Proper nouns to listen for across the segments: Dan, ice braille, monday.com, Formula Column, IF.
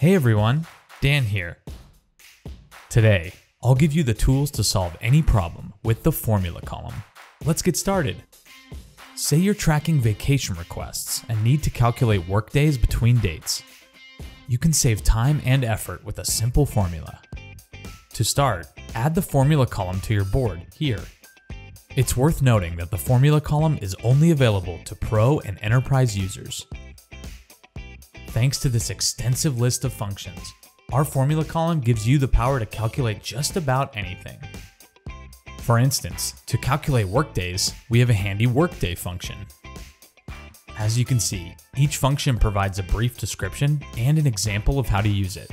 Hey everyone, Dan here. Today, I'll give you the tools to solve any problem with the formula column. Let's get started. Say you're tracking vacation requests and need to calculate workdays between dates. You can save time and effort with a simple formula. To start, add the formula column to your board here. It's worth noting that the formula column is only available to Pro and Enterprise users. Thanks to this extensive list of functions, our formula column gives you the power to calculate just about anything. For instance, to calculate workdays, we have a handy workday function. As you can see, each function provides a brief description and an example of how to use it.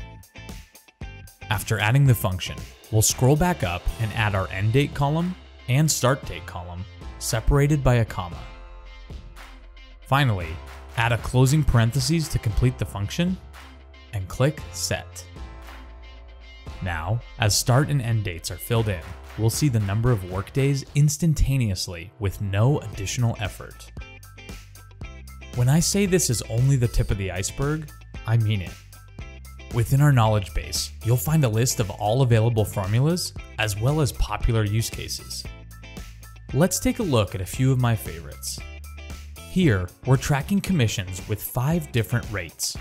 After adding the function, we'll scroll back up and add our end date column and start date column, separated by a comma. Finally, add a closing parentheses to complete the function, and click Set. Now, as start and end dates are filled in, we'll see the number of workdays instantaneously with no additional effort. When I say this is only the tip of the iceberg, I mean it. Within our knowledge base, you'll find a list of all available formulas, as well as popular use cases. Let's take a look at a few of my favorites. Here, we're tracking commissions with 5 different rates.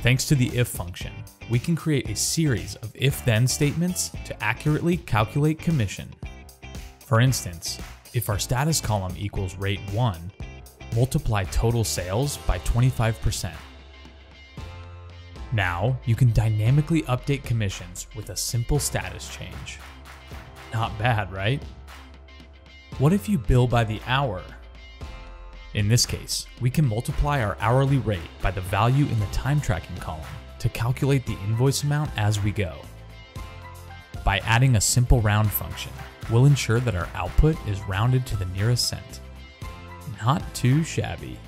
Thanks to the if function, we can create a series of if-then statements to accurately calculate commission. For instance, if our status column equals rate 1, multiply total sales by 25%. Now, you can dynamically update commissions with a simple status change. Not bad, right? What if you bill by the hour? In this case, we can multiply our hourly rate by the value in the time tracking column to calculate the invoice amount as we go. By adding a simple round function, we'll ensure that our output is rounded to the nearest cent. Not too shabby.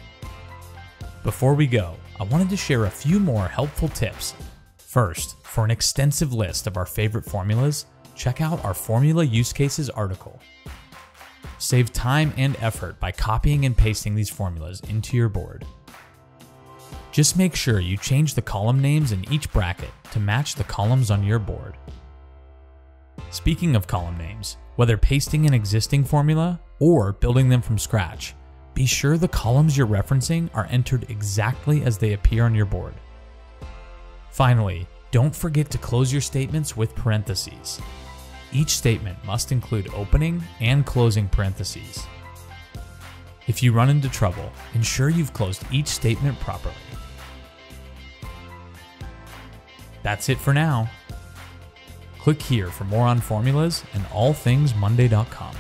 Before we go, I wanted to share a few more helpful tips. First, for an extensive list of our favorite formulas, check out our Formula Use Cases article. Save time and effort by copying and pasting these formulas into your board. Just make sure you change the column names in each bracket to match the columns on your board. Speaking of column names, whether pasting an existing formula or building them from scratch, be sure the columns you're referencing are entered exactly as they appear on your board. Finally, don't forget to close your statements with parentheses. Each statement must include opening and closing parentheses. If you run into trouble, ensure you've closed each statement properly. That's it for now. Click here for more on formulas and all things monday.com.